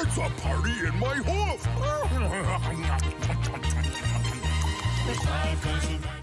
It's a party in my hoof!